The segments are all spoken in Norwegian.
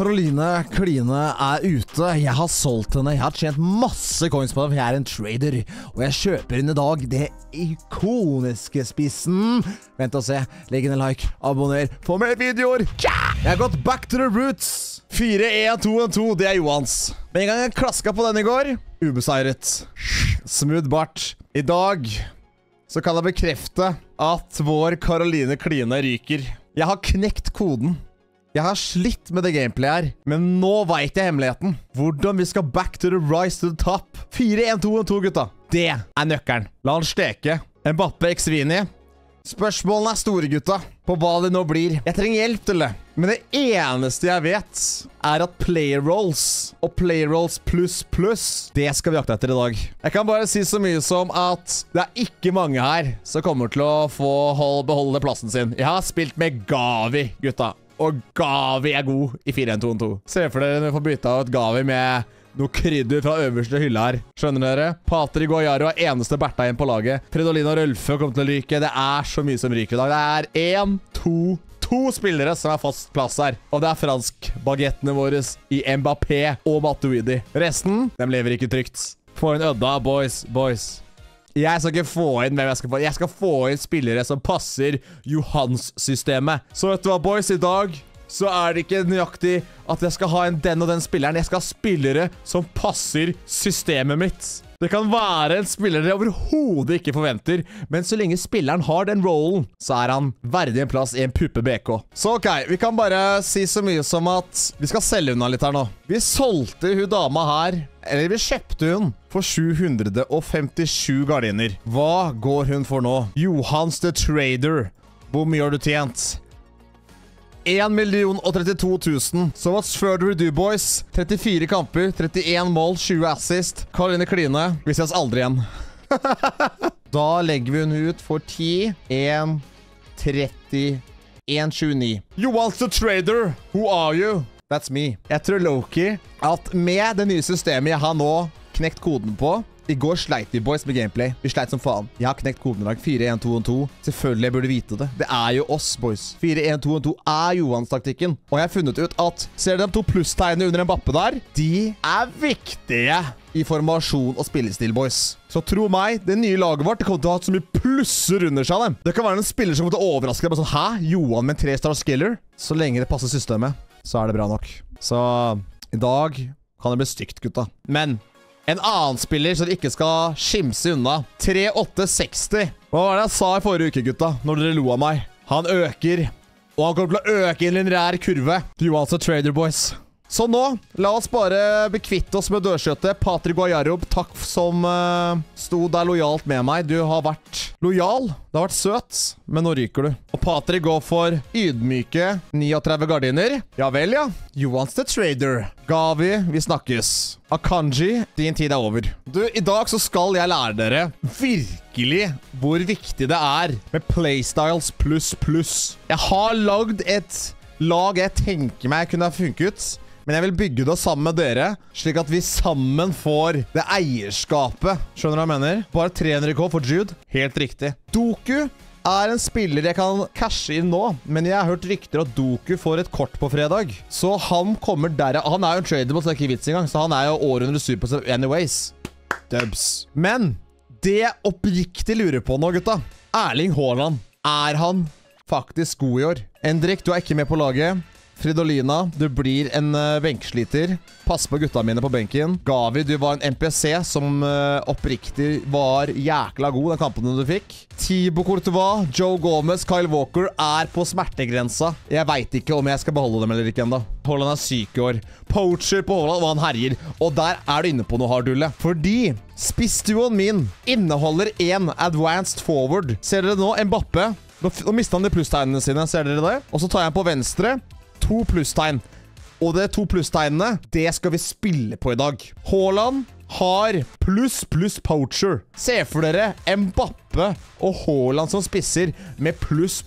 Caroline Kline er ute. Jeg har solgt henne. Jeg har tjent masse coins på henne, for jeg er en trader. Og jeg kjøper inn i dag det ikoniske spissen. Vent og se. Legg inn en like. Abonner. Få mer videoer. Jeg har gått back to the roots. 4-1-2-1-2. Det er Johans. Men en gang jeg klaska på den i går. Ubeseiret. Smooth bart. I dag så kan jeg bekrefte at vår Caroline Kline ryker. Jeg har knekt koden. Jeg har slitt med det gameplayet her, men nå vet jeg hemmeligheten. Hvordan vi skal back to the rise to the top. 4-1-2-1-2, gutta. Det er nøkkelen. La han steke. Mbappe Xvini. Spørsmålene er store, gutta. På hva det nå blir. Jeg trenger hjelp til det. Men det eneste jeg vet er at playrolls og playrolls pluss, det skal vi jakte etter i dag. Jeg kan bare si så mye som at det er ikke mange her som kommer til å få beholde plassen sin. Jeg har spilt med Gavi, gutta. Og Gavi er god i 4-1-2-1-2. Se for dere når vi får bytte av et Gavi med noe krydder fra øverste hylle her. Skjønner dere? Patri Guayaro er eneste Bertha igjen på laget. Fridolina Rølfe kommer til å ryke. Det er så mye som ryker i dag. Det er 1, 2 spillere som er fast plass her. Og det er franskbagettene våre i Mbappé og Matuidi. Resten, de lever ikke trygt. Få inn Ødda, boys. Jeg skal ikke få inn hvem jeg skal få inn. Jeg skal få inn spillere som passer Johans-systemet. Så vet du hva, boys? I dag så er det ikke nøyaktig at jeg skal ha inn den og den spilleren. Jeg skal ha spillere som passer systemet mitt. Det kan være en spiller jeg overhodet ikke forventer, men så lenge spilleren har den rollen, så er han verdig en plass i en puppe BK. Så ok, vi kan bare si så mye som at vi skal selge unna litt her nå. Vi solgte hun dama her, eller vi kjøpte hun, for 757 gardiner. Hva går hun for nå? Johans the Trader. Hvor mye har du tjent? 1.032.000. So much further ado, boys. 34 kamper, 31 mål, 20 assist. Caroline Kline, vi ses aldri igjen. Da legger vi hun ut for 10, 1, 30, 1, 29. Johans the Trader, who are you? That's me. Jeg tror Loki at med det nye systemet jeg har nå knekt koden på. I går sleit vi, boys, med gameplay. Vi sleit som faen. Jeg har knekt koden i dag. 4-1-2-1-2. Selvfølgelig jeg burde vite det. Det er jo oss, boys. 4-1-2-1-2 er Johans-taktikken. Og jeg har funnet ut at, ser dere de to plusstegnene under en bappe der? De er viktige i formasjon og spillestil, boys. Så tro meg, det nye laget vårt, det kommer til å ha så mye plusser under seg, dem. Det kan være en spiller som kommer til å overraske deg, bare sånn, hæ? Johan med en 3-star-skiller? Så lenge det passer systemet, så er det bra nok. Så i dag kan det bli stygt, gutta. Men en annen spiller som ikke skal skimse unna. 3-8-60. Hva var det jeg sa i forrige uke, gutta, når dere lo av meg? Han øker, og han kommer til å øke i en lineær kurve. Johans og Trader, boys. Så nå, la oss bare bekvitte oss med dørskjøttet. Patrik Guajarob, takk som sto der lojalt med meg. Du har vært lojal, det har vært søt, men nå ryker du. Og Patrik går for ydmyke 39 gardiner. Ja vel, ja. Johans the Trader. Gavi, vi snakkes. Akanji, din tid er over. Du, i dag så skal jeg lære dere virkelig hvor viktig det er med playstyles pluss. Jeg har lagd et lag jeg tenker meg kunne ha funket, men jeg vil bygge det sammen med dere, slik at vi sammen får det eierskapet. Skjønner du hva jeg mener? Bare 300k for Jude. Helt riktig. Doku er en spiller jeg kan cashe inn nå, men jeg har hørt rykter at Doku får et kort på fredag. Så han kommer der. Han er jo en tradable, så det er ikke vits engang, så han er jo århundre super anyways. Dubs. Men det jeg oppriktig lurer på nå, gutta. Erling Haaland. Er han faktisk god i år? Endrik, du er ikke med på laget. Fridolina, du blir en benkesliter. Pass på gutta mine på benken. Gavi, du var en NPC som oppriktig var jækla god den kampen du fikk. Thibaut Courtois, Joe Gomez, Kyle Walker er på smertegrensa. Jeg vet ikke om jeg skal beholde dem eller ikke enda. Haaland er syk i år. Poacher på Haaland, og han herjer. Og der er du inne på noe, Hardulle. Fordi spissduoen min inneholder en advanced forward. Ser dere nå, Mbappe? Nå mistet han de plusstegnene sine, ser dere det? Og så tar jeg han på venstre. 2 plusstegn. Og det 2 plusstegnene, det skal vi spille på i dag. Haaland har pluss poacher. Se for dere Mbappe og Haaland som spisser med pluss.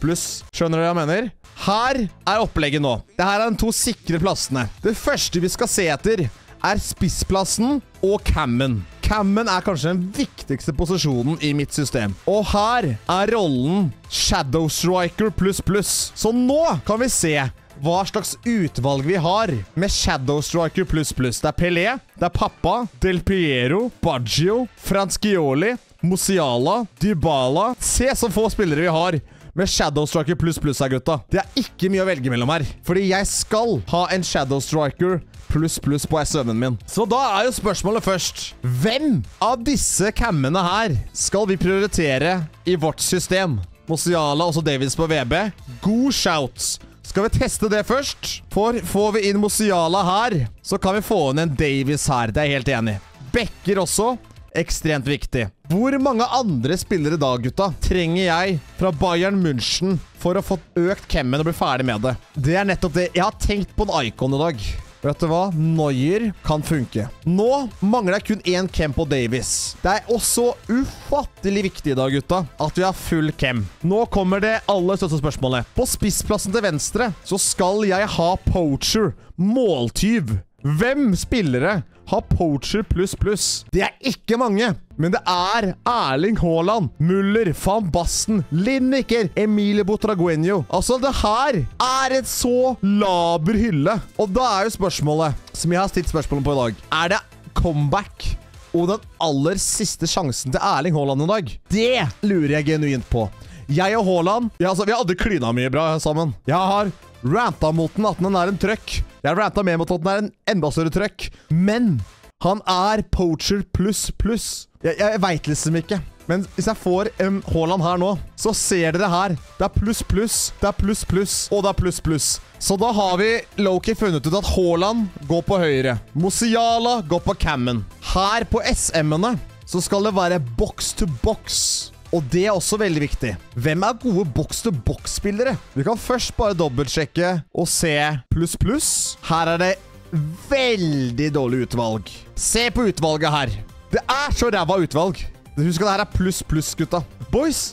Skjønner dere hva jeg mener? Her er opplegget nå. Dette er de to sikre plassene. Det første vi skal se etter er spissplassen og cammen. Cammen er kanskje den viktigste posisjonen i mitt system. Og her er rollen Shadow Striker pluss. Så nå kan vi se hva slags utvalg vi har med Shadow Striker++. Det er Pelé, det er Pappa, Del Piero, Baggio, Franschioli, Musiala, Dybala. Se så få spillere vi har med Shadow Striker++ her, gutta. Det er ikke mye å velge mellom her, fordi jeg skal ha en Shadow Striker pluss på SV'en min. Så da er jo spørsmålet først: hvem av disse cammene her skal vi prioritere i vårt system? Musiala, også Davids på VB. God shouts! Skal vi teste det først? For får vi inn Musiala her, så kan vi få inn en Davids her. Det er jeg helt enig. Becker også. Ekstremt viktig. Hvor mange andre spillere da, gutta, trenger jeg fra Bayern München for å få økt cammen og bli ferdig med det? Det er nettopp det. Jeg har tenkt på en icon i dag. Vet du hva? Neuer kan funke. Nå mangler jeg kun én cam på Davies. Det er også ufattelig viktig i dag, gutta, at vi har full cam. Nå kommer det aller største spørsmålet. På spissplassen til venstre så skal jeg ha poacher, måltyv. Hvem spillere har poacher pluss? Det er ikke mange, men det er Erling Haaland, Müller, Van Basten, Lineker, Emile Butragueño. Altså, det her er et så laber hylle. Og da er jo spørsmålet, som jeg har stilt spørsmålet på i dag, er det comeback og den aller siste sjansen til Erling Haaland i dag? Det lurer jeg genuint på. Jeg og Haaland, vi har aldri klina mye bra sammen. Jeg har ranta mot den at den er en trøkk. Jeg har ranta med mot at den er en enda større trøkk. Men han er poacher pluss. Jeg vet liksom ikke. Men hvis jeg får Haaland her nå, så ser dere her. Det er pluss, det er pluss, og det er pluss. Så da har vi low-key funnet ut at Haaland går på høyre. Musiala går på cammen. Her på SM-ene så skal det være box to box. Og det er også veldig viktig. Hvem er gode box-to-box-spillere? Vi kan først bare dobbeltsjekke og se pluss. Her er det veldig dårlig utvalg. Se på utvalget her. Det er så ræva utvalg. Husk at det her er pluss, gutta. Boys,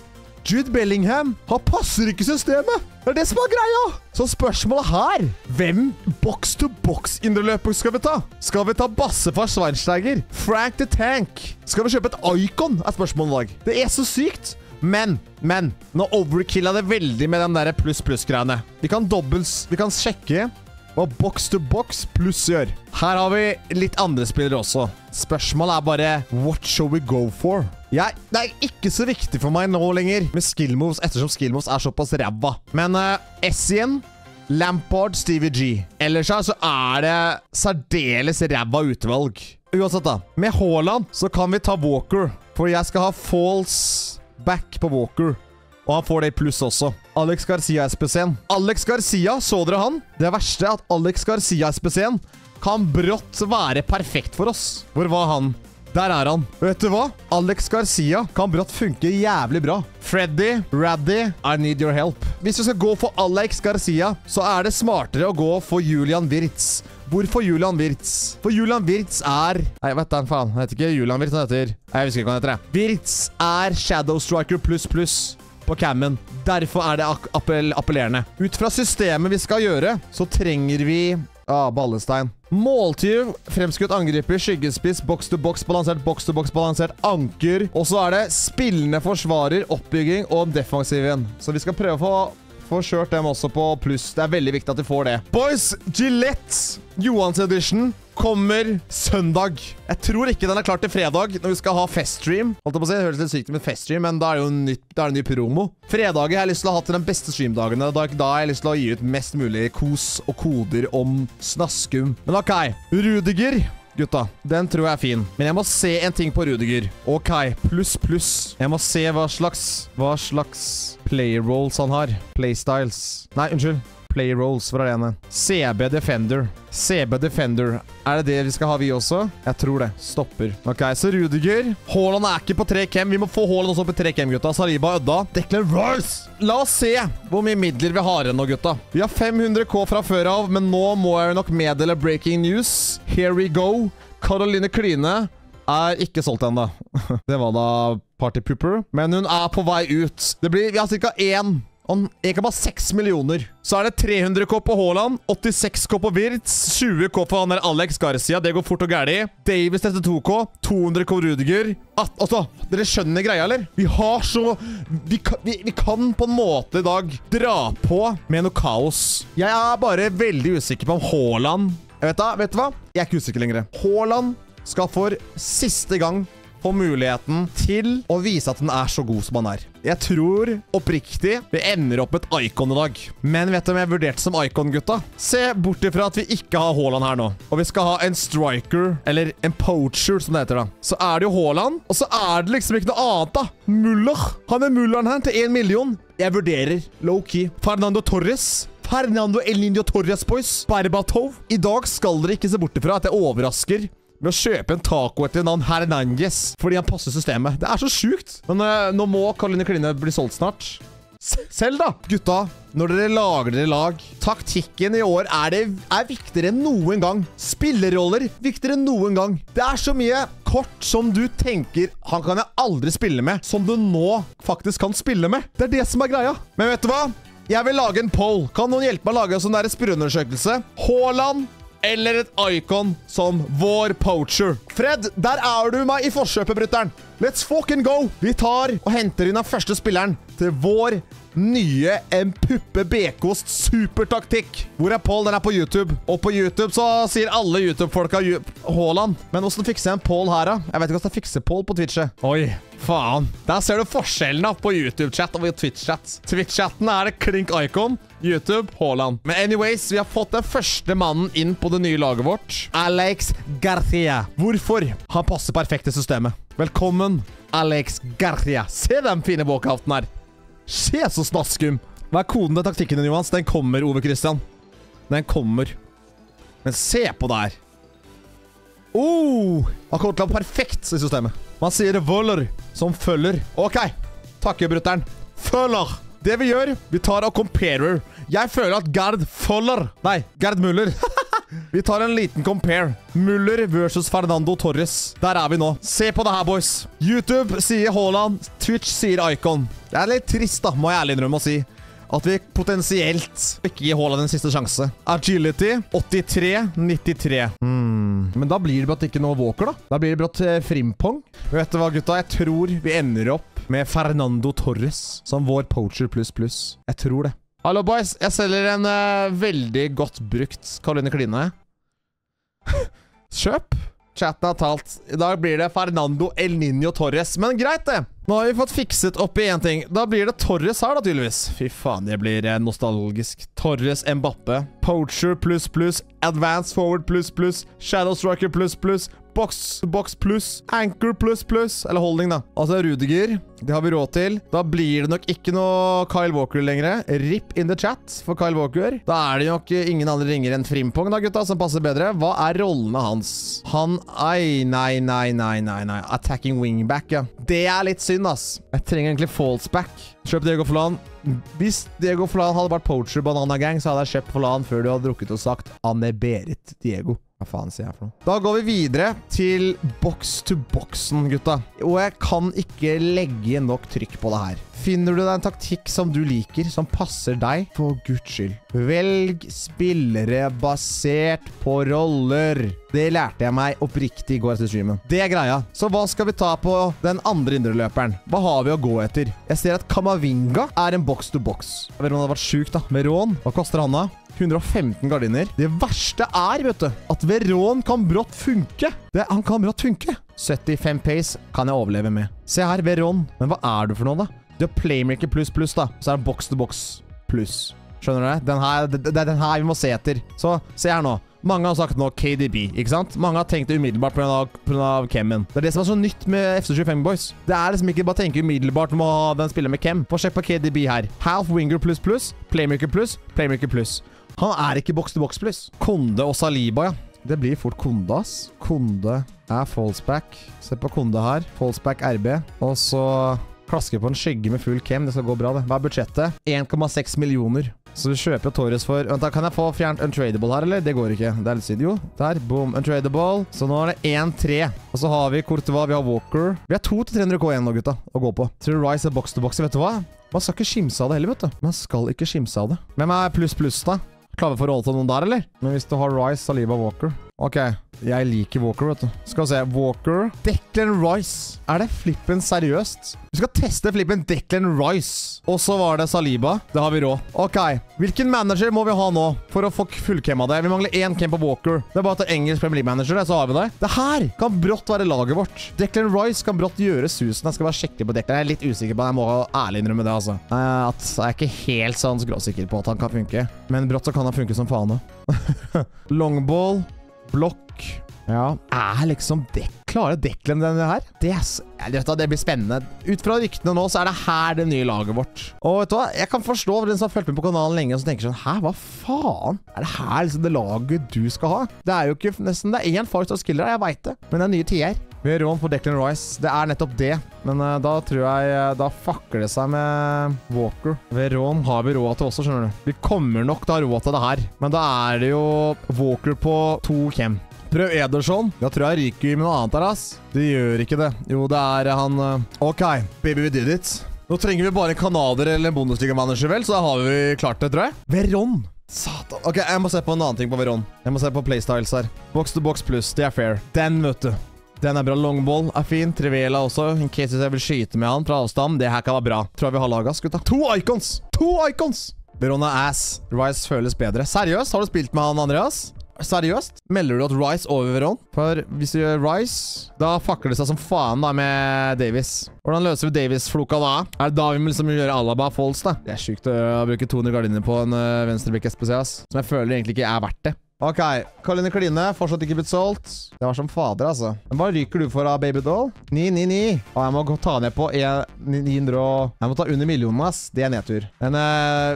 Jude Bellingham, han passer ikke systemet. Det er det som er greia. Så spørsmålet her: hvem box-to-box-indreløpet skal vi ta? Skal vi ta Bassefar Schweinsteiger? Frank the Tank? Skal vi kjøpe et icon? Er spørsmålet i dag. Det er så sykt. Men, nå overkilla det veldig med den der pluss-pluss-greiene. Vi kan sjekke hva box-to-box pluss gjør. Her har vi litt andre spillere også. Spørsmålet er bare: what shall we go for? Det er ikke så viktig for meg nå lenger med skill moves, ettersom skill moves er såpass ræva. Men Essien, Lampard, Stevie G. Ellers her så er det særdeles ræva utvalg. Uansett da, med Haaland så kan vi ta Walker, for jeg skal ha false back på Walker. Og han får det i pluss også. Alex Garcia SPC-en. Alex Garcia, så dere han? Det verste er at Alex Garcia SPC-en kan brått være perfekt for oss. Hvor var han? Der er han. Vet du hva? Alex Garcia kan brått funke jævlig bra. Freddy, Raddy, I need your help. Hvis vi skal gå for Alex Garcia, så er det smartere å gå for Julian Wirtz. Hvorfor Julian Wirtz? For Julian Wirtz er... Nei, vet du, faen. Han heter ikke Julian Wirtz, han heter... Nei, jeg husker ikke hva han heter, det. Wirtz er Shadow Striker++ på cammen. Derfor er det appellerende. Ut fra systemet vi skal gjøre, så trenger vi... Ballestein. Måltyv, fremskutt angriper, skyggespiss, box-to-box, balansert, box-to-box, balansert, anker. Og så er det spillende forsvarer, oppbygging og defensiven. Så vi skal prøve å få kjørt dem også på pluss. Det er veldig viktig at vi får det. Boys, Gillette Johans edition kommer søndag. Jeg tror ikke den er klar til fredag, når vi skal ha feststream. Holdt jeg på å si, det høres litt sykt med feststream, men da er det jo en ny promo. Fredaget har jeg lyst til å ha til den beste streamdagene. Da har jeg lyst til å gi ut mest mulig kos og koder om snaskum. Men ok, Rudiger, gutta, den tror jeg er fin. Men jeg må se en ting på Rudiger. Ok, pluss. Jeg må se hva slags player roles han har. Playstyles. Nei, unnskyld. Play roles fra alene. CB Defender. Er det det vi skal ha vi også? Jeg tror det. Stopper. Ok, så Rudiger. Haaland er ikke på 3-5. Vi må få Haaland også på 3-5, gutta. Saliba, Ødda. Declan Rice. La oss se hvor mye midler vi har nå, gutta. Vi har 500k fra før av, men nå må jeg nok meddele breaking news. Here we go. Caroline Kline er ikke solgt enda. Det var da Party Pooper. Men hun er på vei ut. Vi har cirka 1 Han gikk bare 6 millioner. Så er det 300k på Haaland, 86k på Wirtz, 20k for han der Alex Garcia. Det går fort og gærlig. Davis etter 2k, 200k Rudiger. Altså, dere skjønner greia, eller? Vi har så... Vi kan på en måte i dag dra på med noe kaos. Jeg er bare veldig usikker på om Haaland... Vet du hva? Jeg er ikke usikker lenger. Haaland skal for siste gang få muligheten til å vise at den er så god som han er. Jeg tror oppriktig vi ender opp med et icon i dag. Men vet du om jeg er vurdert som icon, gutta? Se bort ifra at vi ikke har Haaland her nå. Og vi skal ha en striker, eller en poacher som det heter da. Så er det jo Haaland, og så er det liksom ikke noe annet da. Müller. Han er Mülleren her til 1 million. Jeg vurderer low-key. Fernando Torres. Fernando El Niño Torres, boys. Berbatov. I dag skal dere ikke se bort ifra at jeg overrasker med å kjøpe en taco etter navn Hernandez, fordi han passer systemet. Det er så sjukt. Men nå må Karoline Kline bli solgt snart. Selv da, gutta. Når dere lager dere lag, taktikken i år er viktigere enn noen gang. Spilleroller viktigere enn noen gang. Det er så mye kort som du tenker han kan jeg aldri spille med, som du nå faktisk kan spille med. Det er det som er greia. Men vet du hva? Jeg vil lage en poll. Kan noen hjelpe meg å lage en sånn der spørreundersøkelse? Haaland eller et icon som vår poacher? Fred, der er du meg i forkjøpet, brutter'n. Let's fucking go! Vi tar og henter inn den første spilleren til vår nye En Puppe Bekost supertaktikk. Hvor er Paul? Den er på YouTube. Og på YouTube så sier alle YouTube-folka Haaland. Men hvordan fikser jeg en Paul her da? Jeg vet ikke hvordan jeg fikser Paul på Twitchet. Oi, faen. Der ser du forskjellen da på YouTube-chat og Twitch-chat. Twitch-chatten er et klink icon. YouTube, Haaland. Men anyways, vi har fått den første mannen inn på det nye laget vårt. Alex Garcia. Hvorfor? Han passer perfekt i systemet. Velkommen, Alex Garcia. Se den fine walkouten her. Se så snaskum. Hva er koden til taktikken din, Johans? Den kommer, Ove Christian. Den kommer. Men se på det her. Oh! Han kommer til å være perfekt i systemet. Man sier voller som følger. Ok. Takker, brutter'n. Følger. Det vi gjør, vi tar og comparer. Jeg føler at Gerd følger. Nei, Gerd Müller. Vi tar en liten compare. Müller versus Fernando Torres. Der er vi nå. Se på det her, boys. YouTube sier Haaland. Twitch sier Icon. Det er litt trist da, må jeg ærlig innrømme å si. At vi potensielt ikke gir Haaland en siste sjanse. Agility 83-93. Men da blir det bare at ikke noe Walker da. Da blir det bare at Frimpong. Vet du hva, gutta? Jeg tror vi ender opp med Fernando Torres som vår poacher pluss pluss. Jeg tror det. Hallo, boys. Jeg selger en veldig godt brukt Karoline Kline. Kjøp. Chatten har talt. I dag blir det Fernando El Niño Torres. Men greit det. Nå har vi fått fikset opp i en ting. Da blir det Torres her da, tydeligvis. Fy faen, det blir nostalgisk. Torres Mbappe. Poacher pluss pluss. Advanced forward pluss pluss. Shadow striker pluss pluss. Box pluss, anchor pluss pluss, eller holding da. Altså Rudiger, det har vi råd til. Da blir det nok ikke noe Kyle Walker lenger. Rip in the chat for Kyle Walker. Da er det nok ingen andre ringer enn Frimpong da, gutta, som passer bedre. Hva er rollene hans? Nei. Attacking wingback, ja. Det er litt synd, ass. Jeg trenger egentlig fallsback. Kjøp Diego Forlan. Hvis Diego Forlan hadde vært poacher banana gang, så hadde jeg kjøpt Forlan før du hadde drukket og sagt Anne-Berit Diego. Hva faen sier jeg for noe? Da går vi videre til box-to-boxen, gutta. Og jeg kan ikke legge nok trykk på det her. Finner du deg en taktikk som du liker, som passer deg, for Guds skyld. Velg spillere basert på roller. Det lærte jeg meg oppriktig i går etter streamen. Det er greia. Så hva skal vi ta på den andre indreløperen? Hva har vi å gå etter? Jeg ser at Kamavinga er en box-to-box. Jeg vet om han hadde vært syk da. Veron, hva koster han da? 115 gardiner. Det verste er, vet du, at Veron kan brått funke. Han kan brått funke. 75 pace kan jeg overleve med. Se her, Veron. Men hva er du for noe, da? Du har playmaker pluss pluss, da. Så er det box-to-box pluss. Skjønner du det? Den her vi må se etter. Så, se her nå. Mange har sagt nå KDB, ikke sant? Mange har tenkt det umiddelbart på grunn av Kemmen. Det er det som er så nytt med FC25 Boys. Det er liksom ikke bare å tenke umiddelbart om å ha den spiller med Kem. Få sjekk på KDB her. Half winger pluss pluss, playmaker pluss, playmaker pluss. Han er ikke box-to-box pluss. Konde og Saliba, ja. Det blir fort Konde, ass. Konde er fallsback. Se på Konde her. Fallsback RB. Og så klasker på en skygge med full Kem. Det skal gå bra, det. Hva er budsjettet? 1,6 millioner. Så vi kjøper Torres for... Vent da, kan jeg få fjernt Untradeable her, eller? Det går ikke. Det er litt synd, jo. Der, boom, Untradeable. Så nå er det 1-3. Og så har vi Courtois, vi har Walker. Vi har 2-300K igjen nå, gutta, å gå på. Tror du Rice er box-to-box, vet du hva? Man skal ikke skimse av det heller, vet du. Man skal ikke skimse av det. Hvem er pluss da? Klarer vi å forholde til noen der, eller? Men hvis du har Rice, Saliba, Walker. Ok, jeg liker Walker, vet du. Skal vi se, Walker, Declan Rice. Er det flippen seriøst? Vi skal teste flippen Declan Rice. Og så var det Saliba. Det har vi råd. Ok, hvilken manager må vi ha nå for å få fullkemma det? Vi mangler én camp på Walker. Det er bare til engelsk Premier League-manager, så har vi det. Det her kan brått være laget vårt. Declan Rice kan brått gjøre susen. Jeg skal være skikkelig på Declan. Jeg er litt usikker på det. Jeg må ærlig innrømme det, altså. Jeg er ikke helt sånn skråsikker på at han kan funke. Men brått så kan han funke som faen nå. Longball. Blokk. Ja. Er liksom klare Declan denne her? Det blir spennende. Ut fra ryktene nå, så er det her det nye laget vårt. Og vet du hva? Jeg kan forstå for den som har fulgt med på kanalen lenge, og som tenker sånn, hæ, hva faen? Er det her liksom det laget du skal ha? Det er jo ikke nesten, det er én faktisk av skillere, jeg vet det. Men det er nye tider. Vi har rån for Declan Rice. Det er nettopp det. Men da tror jeg, da fucker det seg med Walker. Ved rån har vi råd til også, skjønner du. Vi kommer nok til å ha råd til det her. Men da er det jo Walker på 2-5. Prøv Ederson. Jeg tror jeg ryker med noe annet her, ass. Det gjør ikke det. Jo, det er han... Ok, baby, we did it. Nå trenger vi bare en kanader eller en Bundesliga-manager, vel? Så da har vi klart det, tror jeg. Veron! Satan. Ok, jeg må se på en annen ting på Veron. Jeg må se på playstyles her. Box to box plus, det er fair. Den, vet du. Den er bra. Longball er fin. Trivela også. In case jeg vil skyte med han fra avstand. Det her kan være bra. Tror jeg vi har laget, gutta. To icons! Veron er ass. Rice føles bedre. Seriøst? Har du spilt med han, Andreas? Seriøst? Melder du at Rice over Veron? For hvis du gjør Rice, da fucker det seg som faen da med Davies. Hvordan løser vi Davies-floka da? Er det da vi liksom gjør Alaba Falls da? Det er sykt å bruke 200 gardiner på en venstreblikk SPCS, som jeg føler egentlig ikke er verdt det. Ok, Karoline Kline, fortsatt ikke blitt solgt. Det var som fader, altså. Men hva ryker du for av Baby Doll? 999. Å, jeg må ta ned på 900 og... Jeg må ta under millionen, ass. Det er nedtur. Men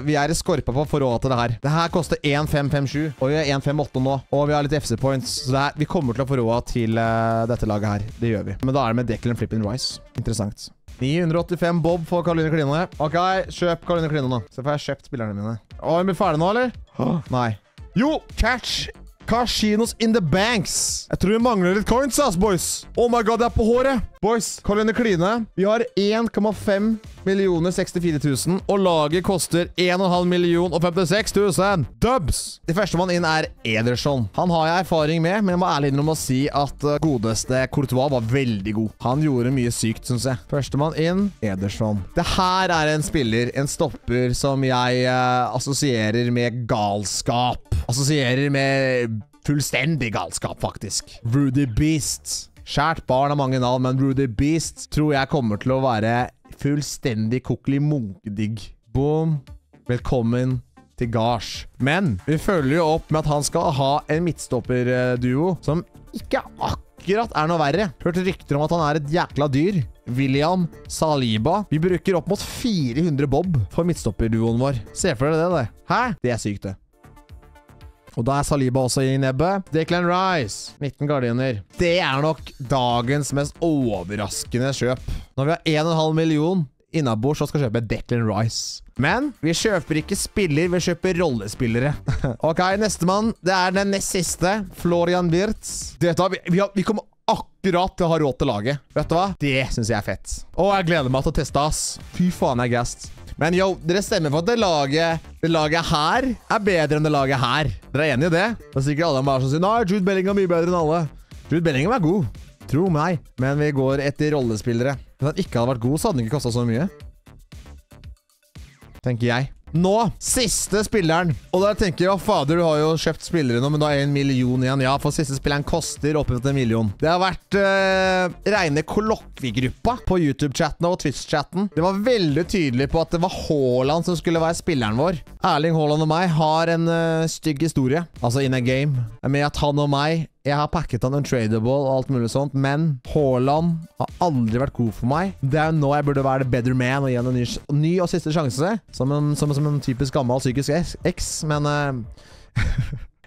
vi er i skorpa på for å ha til det her. Det her koster 1,557. Og vi er 1,580 nå. Og vi har litt FC-points. Så det her, vi kommer til å få råd til dette laget her. Det gjør vi. Men da er det med Declan Flippin' Rice. Interessant. 985 bob for Karoline Kline. Ok, kjøp Karoline Kline nå. Så får jeg kjøpt spillerne mine. Å, hun blir ferdig nå, eller? Nei. Jo, catch! Casinos in the banks! Jeg tror vi mangler litt coins, ass, boys! Oh my god, det er på håret! Boys, Karoline Kline, vi har 1,5 064 000, og laget koster 1,5 056 000 dubs! Det første man inn er Ederson. Han har jeg erfaring med, men jeg må ærlig innrømme å si at godeste Courtois var veldig god. Han gjorde mye sykt, synes jeg. Første man inn, Ederson. Det her er en spiller, en stopper, som jeg assosierer med galskap. Assosierer med fullstendig galskap, faktisk. Rudy Beast. Skjært barn har mange navn, men Rudy Beast tror jeg kommer til å være fullstendig kokelig munkedigg. Boom. Velkommen til gards. Men vi følger jo opp med at han skal ha en midtstopperduo som ikke akkurat er noe verre. Hørte rykter om at han er et jækla dyr. William Saliba. Vi bruker opp mot 400 bob for midtstopperduoen vår. Se for deg det. Hæ? Det er sykt det. Og da er Saliba også i nebbet. Declan Rice. 19 gardiner. Det er nok dagens mest overraskende kjøp. Når vi har 1,5 million innabord, så skal vi kjøpe Declan Rice. Men vi kjøper ikke spiller, vi kjøper rollespillere. Ok, neste mann. Det er den nest siste. Florian Wirtz. Vi kommer akkurat til å ha råd til laget. Vet du hva? Det synes jeg er fett. Og jeg gleder meg til å teste, ass. Fy faen, jeg er gassed. Men yo, dere stemmer for at det laget her er bedre enn det laget her. Dere er enige i det? Det er sikkert alle bare som sier, nei, Jude Bellingham er mye bedre enn alle. Jude Bellingham er god. Tro meg. Men vi går etter rollespillere. Hvis han ikke hadde vært god, så hadde han ikke kostet så mye. Tenker jeg. Nå, siste spilleren. Og der tenker jeg, ja, fader, du har jo kjøpt spillere nå, men da er 1 million igjen. Ja, for siste spilleren koster oppimot 1 million. Det har vært reine kollokviegruppa på YouTube-chatten og Twitch-chatten. Det var veldig tydelig på at det var Haaland som skulle være spilleren vår. Erling Haaland og meg har en stygg historie. Altså, in a game. Med at han og meg... Jeg har pakket han untradeable og alt mulig sånt, men Haaland har aldri vært god for meg. Det er jo nå jeg burde være the better man og gi han en ny og siste sjanse. Som en typisk gammel psykisk eks, men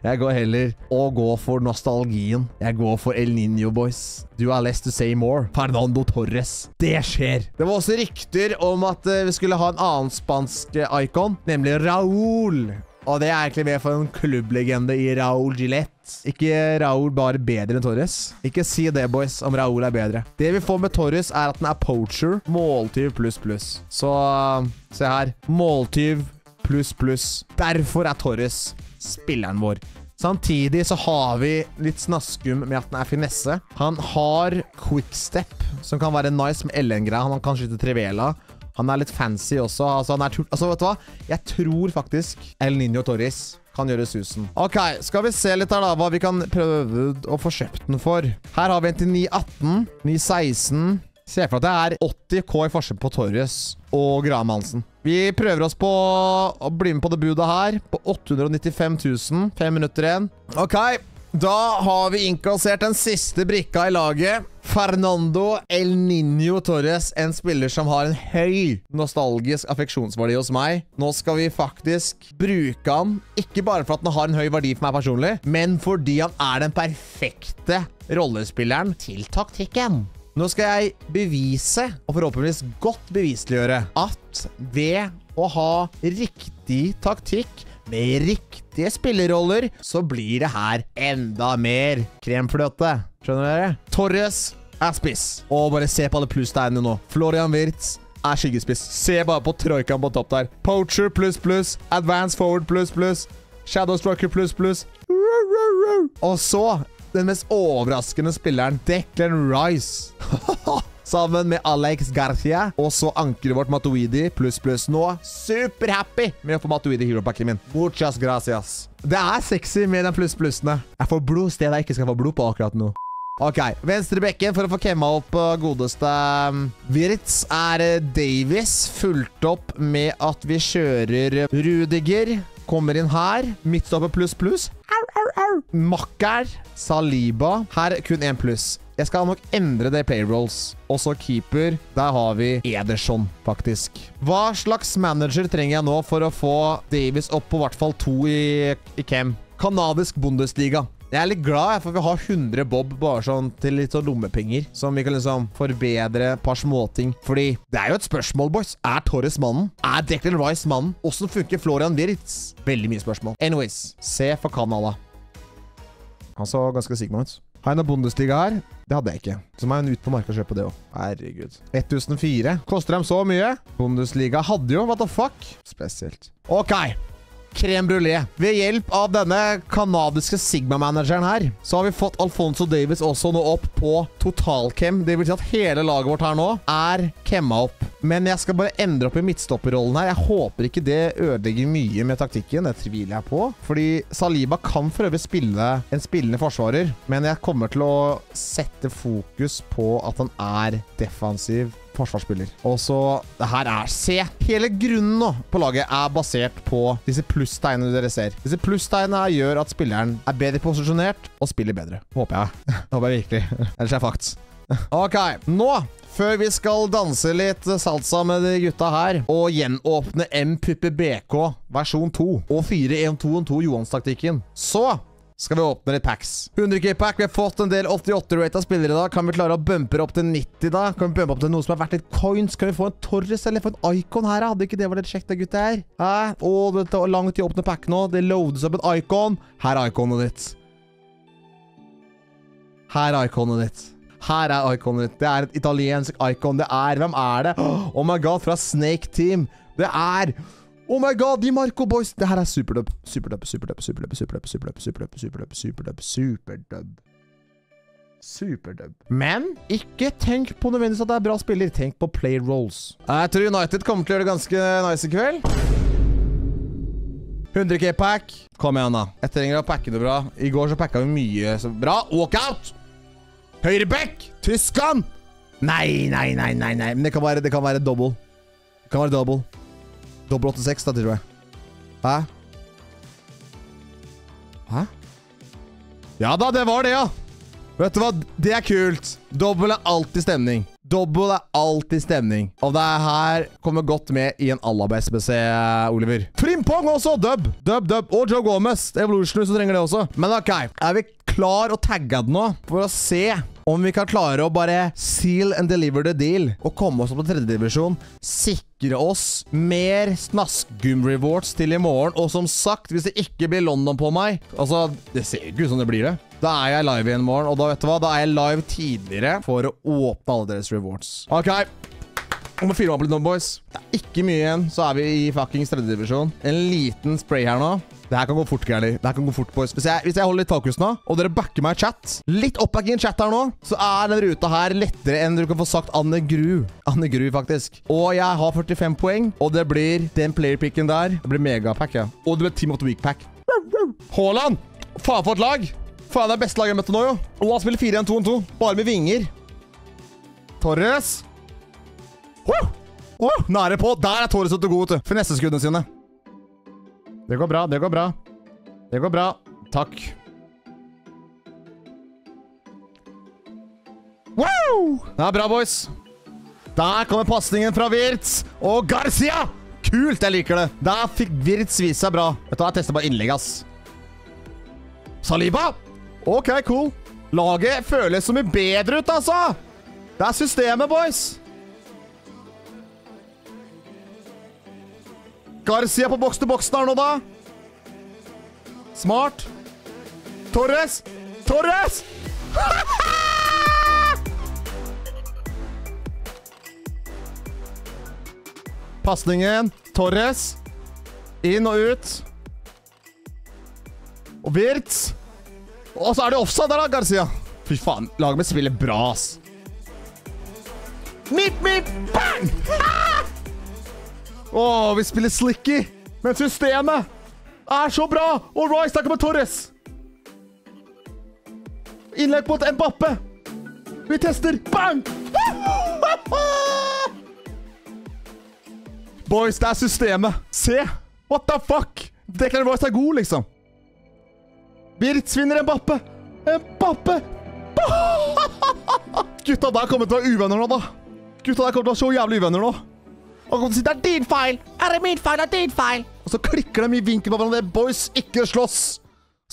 jeg går heller og går for nostalgien. Jeg går for El Niño, boys. Du har less to say more. Fernando Torres. Det skjer. Det var også rykter om at vi skulle ha en annen spansk icon, nemlig Raúl. Og det er egentlig med for en klubblegende i Raúl Gillette. Ikke Raúl bare bedre enn Torres. Ikke si det, boys, om Raúl er bedre. Det vi får med Torres er at den er poacher. Måltyv pluss pluss. Så, se her. Måltyv pluss pluss. Derfor er Torres spilleren vår. Samtidig så har vi litt snaskum med at den er finesse. Han har quickstep, som kan være nice med LN-greia. Han kan skyte Trivela. Han er litt fancy også, altså han er vet du hva? Jeg tror faktisk El Niño Torres kan gjøre susen. Ok, skal vi se litt her da, hva vi kan prøve å få kjøpt den for. Her har vi en til 9,18, 9,16. Se for at det er 80k i forskjell på Torres og Graham Hansen. Vi prøver oss på å bli med på det budet her, på 895.000, 5 minutter igjen. Ok, da har vi innkassert den siste brikka i laget. Fernando El Niño Torres, en spiller som har en høy nostalgisk affeksjonsverdi hos meg. Nå skal vi faktisk bruke han, ikke bare for at han har en høy verdi for meg personlig, men fordi han er den perfekte rollespilleren til taktikken. Nå skal jeg bevise, og forhåpentligvis godt beviseliggjøre, at ved å ha riktig taktikk, med riktige spilleroller, så blir det her enda mer kremfløte. Skjønner dere? Torres er spiss. Og bare se på alle plusssteinene nå. Florian Wirtz er skyggespiss. Se bare på trojkaen på topp der. Poacher pluss pluss. Advanced forward pluss pluss. Shadow striker pluss pluss. Og så den mest overraskende spilleren, Declan Rice. Sammen med Alex Garcia, og så ankeret vårt Matuidi, pluss pluss nå. Super happy med å få Matuidi Hero-pakken min. Muchas gracias. Det er sexy med den pluss plussene. Jeg får blod sted jeg ikke skal få blod på akkurat nå. Ok, venstre bekken for å få kemma opp godeste Wirtz er Davis, fulgt opp med at vi kjører Rudiger. Kommer inn her, midtstopper pluss pluss. Makker, Saliba, her kun en pluss. Jeg skal nok endre det i playrolls. Og så keeper, der har vi Ederson, faktisk. Hva slags manager trenger jeg nå for å få Davis opp på hvert fall 2 i Cam? Kanadisk Bundesliga. Jeg er litt glad for at vi har 100 bob bare sånn til litt sånn lommepenger, som vi kan liksom forbedre et par småting. Fordi det er jo et spørsmål, boys. Er Torres mannen? Er Declan Rice mannen? Hvordan funker Florian Wirtz? Veldig mye spørsmål. Anyways, se for Kanada. Han så ganske sigma ut. Har jeg noen bondestiga her? Det hadde jeg ikke. Så må jeg ut på marka og kjøpe det også. Herregud. 1004. Koster dem så mye? Bondestiga hadde jo, what the fuck? Spesielt. Ok. Crème brûlée. Ved hjelp av denne kanadiske Sigma-manageren her, så har vi fått Alfonso Davies også nå opp på totalcam. Det vil si at hele laget vårt her nå er camma opp. Men jeg skal bare endre opp i midtstopperrollen her. Jeg håper ikke det ødelegger mye med taktikken. Det tviler jeg på. Fordi Saliba kan for øvrig spille en spillende forsvarer. Men jeg kommer til å sette fokus på at han er defensiv forsvarsspiller. Og så, det her er, se! Hele grunnen nå på laget er basert på disse plusstegnene dere ser. Disse plusstegnene gjør at spilleren er bedre posisjonert og spiller bedre. Håper jeg. Håper jeg virkelig. Ellers er fakts. Ok, nå, før vi skal danse litt salsa med de gutta her, og gjenåpne M-Puppe BK versjon 2, og 4-1-2-1-2 Johans-taktikken, så skal vi åpne litt packs. 100k pack, vi har fått en del 88-rated spillere da. Kan vi klare å bumpe opp til 90 da? Kan vi bumpe opp til noe som har vært litt coins? Kan vi få en Torres eller få en Icon her da? Hadde ikke det vært litt kjekt da, gutter her? Åh, det tar langt i å åpne pack nå. Det loads opp en Icon. Her er Iconet ditt. Her er Iconet ditt. Her er Iconet ditt. Det er et italiensk Icon. Det er, hvem er det? Oh my god, fra Snake Team. Det er... Oh my god, Di Marco, boys! Det her er superdub. Superdub, superdub, superdub, superdub, superdub, superdub, superdub, superdub, superdub. Superdub. Men ikke tenk på nødvendigvis at det er bra spiller. Tenk på play roles. Jeg tror United kommer til å gjøre det ganske nice i kveld. 100k pack. Kom igjen da. Jeg trenger å packe det bra. I går så packa vi mye så bra. Walkout! Høyrebekk! Tyskland! Nei. Men det kan være double. Det kan være double. Dobbel 86 da, tror jeg. Hæ? Ja da, det var det, ja. Vet du hva? Det er kult. Dobbel er alltid stemning. Dobbel er alltid stemning. Og det her kommer godt med i en Alaba-SBC, Oliver. Frimpong også, dub. Dub. Og Joe Gomez. Evolution, så trenger det også. Men ok, er vi klar å tagge det nå? For å se om vi kan klare å bare seal and deliver the deal. Og komme oss opp på tredje divisjon. Sikker. sikre oss mer snaskgum-rewards til i morgen. Og som sagt, hvis det ikke blir London på meg, altså, det ser ikke ut som det blir det. Da er jeg live igjen i morgen, og da vet du hva, da er jeg live tidligere for å åpne alle deres rewards. Ok, om å fyre meg opp litt nå, boys. Det er ikke mye igjen, så er vi i fucking tredje divisjon. En liten spray her nå. Det her kan gå fort, gærlig. Det her kan gå fort, boys. Hvis jeg holder litt takhus nå, og dere backer meg i chat, litt oppback i en chat her nå, så er den ruta her lettere enn du kan få sagt Anne Gru. Anne Gru, faktisk. Og jeg har 45 poeng, og det blir den playerpicken der. Det blir megapack, ja. Og det blir Team of the Week pack. Haaland! Faen for et lag! Faen, det er beste lag jeg møtte nå, jo. Og han spiller 4-1-2-2. Bare med vinger. Torres! Nære på. Der er Torres ute god, for neste skuddene sine. Det går bra, det går bra. Det går bra. Takk. Wow! Det er bra, boys. Der kommer passningen fra Wirtz. Og Garcia! Kult, jeg liker det. Der fikk Wirtz vise seg bra. Vet du hva, jeg tester bare innlegg, ass. Saliba! Ok, cool. Laget føles så mye bedre ut, altså. Det er systemet, boys. Garcia på boks til boksen her nå, da. Smart. Torres! Torres! Passningen. Torres. Inn og ut. Og Wirtz. Og så er det offside der, da, Garcia. Fy faen, laget med spiller bra, ass. Mitt, mitt, bang! Åh, vi spiller slicky. Men systemet er så bra. Og Rice snakker med Torres. Innlegg mot Mbappe. Vi tester. Bang! Boys, det er systemet. Se. What the fuck? Declan Rice er god, liksom. Wirtz vinner Mbappe. Mbappe! Gutta der kommer til å være uvenner nå, da. Gutta der kommer til å være så jævlig uvenner nå. Og kommer til å si, det er din feil! Er det min feil? Det er din feil! Og så klikker de i vinkel på hverandre. Boys, ikke slåss!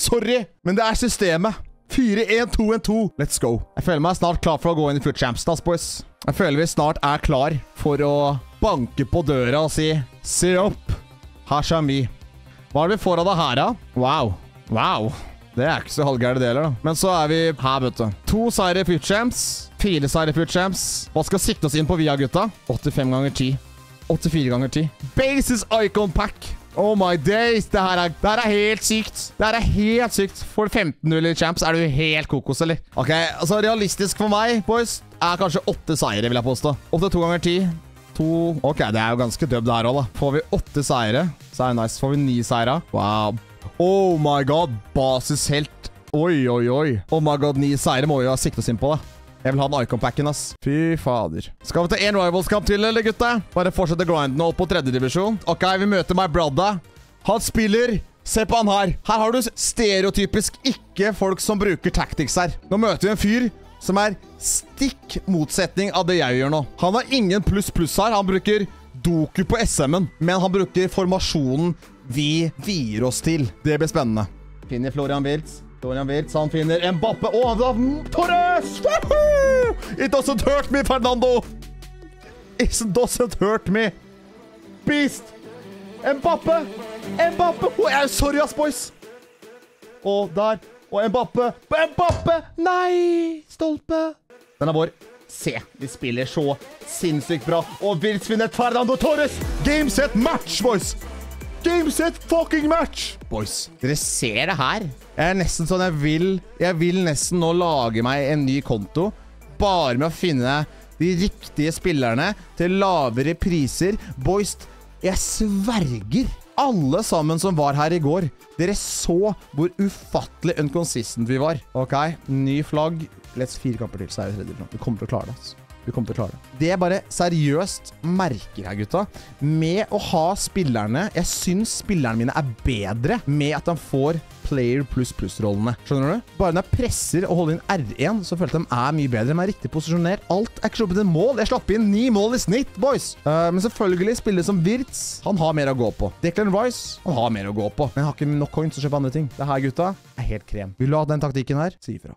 Sorry, men det er systemet. 4-1-2-1-2. Let's go. Jeg føler meg snart klar for å gå inn i Foot Champs, boys. Jeg føler vi snart er klar for å banke på døra og si, se opp, Hashami. Hva er det vi får av det her, da? Wow. Wow. Det er ikke så halvgærlig deler, da. Men så er vi her, vet du. 2 seire i Foot Champs. 4 seire i Foot Champs. Hva skal sikte oss inn på via, gutta? 85 ganger 10. 84 ganger 10. Basis Icon Pack. Oh my days. Det her er helt sykt. Det her er helt sykt. For 15-0 i Champs er du helt kokos, eller? Ok, altså realistisk for meg, boys, er kanskje 8 seire, vil jeg påstå. 82 ganger 10. 2. Ok, det er jo ganske døbb det her også, da. Får vi 8 seire, så er det nice. Får vi 9 seire. Wow. Oh my god. Basis helt. Oi, oi, oi. Oh my god, 9 seire må vi jo ha siktet oss inn på, da. Jeg vil ha den Icon-packen, ass. Fy fader. Skal vi ta en Rivals-kamp til, eller, gutta? Bare fortsette grinden opp på 3. divisjon. Ok, vi møter my brother. Han spiller. Se på han her. Her har du stereotypisk ikke folk som bruker tactics her. Nå møter vi en fyr som er stikk motsetning av det jeg gjør nå. Han har ingen pluss-pluss her. Han bruker Doku på SM-en. Men han bruker formasjonen vi virer oss til. Det blir spennende. Finner Florian Wirtz. Florian Wirtz, han finner Mbappe, og Torres! Woohoo! It doesn't hurt me, Fernando! It doesn't hurt me! Beast! Mbappe! Mbappe! Oh, jeg er sorry, ass, boys! Og der, og Mbappe! Mbappe! Nei! Stolpe! Den er vår. Se, vi spiller så sinnssykt bra. Og Wirtz vinner Fernando Torres! Game, set, match, boys! Game, set, fucking match! Boys, dere ser det her. Jeg er nesten sånn, jeg vil nesten nå lage meg en ny konto, bare med å finne de riktige spillerne til lavere priser. Boys, jeg sverger. Alle sammen som var her i går, dere så hvor ufattelig inconsistent vi var. Ok, ny flagg. Let's 4 kamper til, så er vi 3. divisjon. Vi kommer til å klare det, altså. Vi kommer til å klare det. Det jeg bare seriøst merker her, gutta, med å ha spillerne, jeg synes spillerne mine er bedre med at de får player pluss-pluss-rollene. Skjønner du? Bare når jeg presser og holder inn R1, så føler jeg at de er mye bedre. De er riktig posisjonert. Alt er ikke sluppet inn mål. Jeg slapp inn 9 mål i snitt, boys. Men selvfølgelig spiller som Wirtz. Han har mer å gå på. Declan Rice, han har mer å gå på. Men han har ikke nok coins å kjøpe andre ting. Det her, gutta, er helt krem. Vil du ha den taktikken her? Si ifra.